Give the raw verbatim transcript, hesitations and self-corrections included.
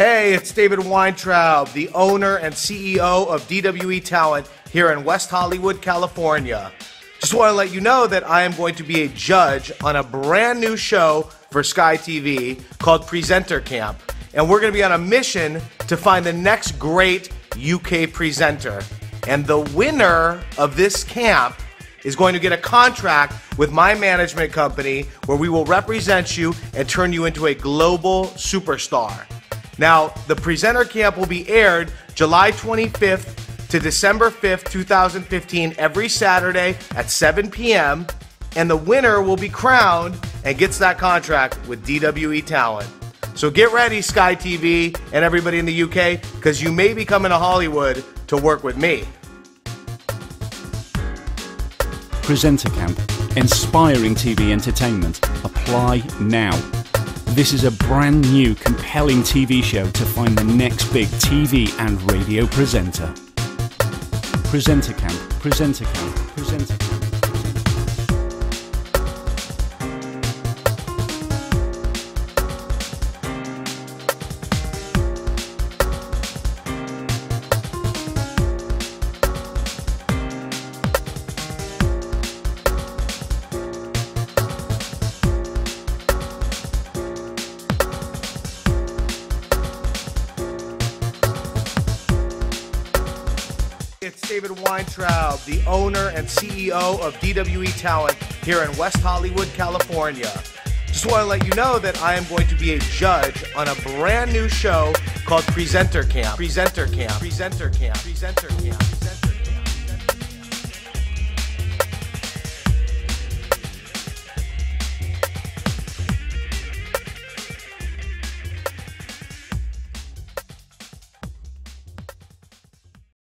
Hey, it's David Weintraub, the owner and C E O of D W E Talent here in West Hollywood, California. Just want to let you know that I am going to be a judge on a brand new show for Sky T V called Presenter Camp. And we're going to be on a mission to find the next great U K presenter. And the winner of this camp is going to get a contract with my management company where we will represent you and turn you into a global superstar. Now, the Presenter Camp will be aired July twenty-fifth to December fifth, two thousand fifteen, every Saturday at seven p m And the winner will be crowned and gets that contract with D W E Talent. So get ready, Sky T V and everybody in the U K, because you may be coming to Hollywood to work with me. Presenter Camp, inspiring T V entertainment. Apply now. This is a brand new, compelling T V show to find the next big T V and radio presenter. Presenter Camp, Presenter Camp, Presenter Camp. It's David Weintraub, the owner and C E O of D W E Talent here in West Hollywood, California. Just want to let you know that I am going to be a judge on a brand new show called Presenter Camp. Presenter Camp. Presenter Camp. Presenter Camp. Presenter Camp.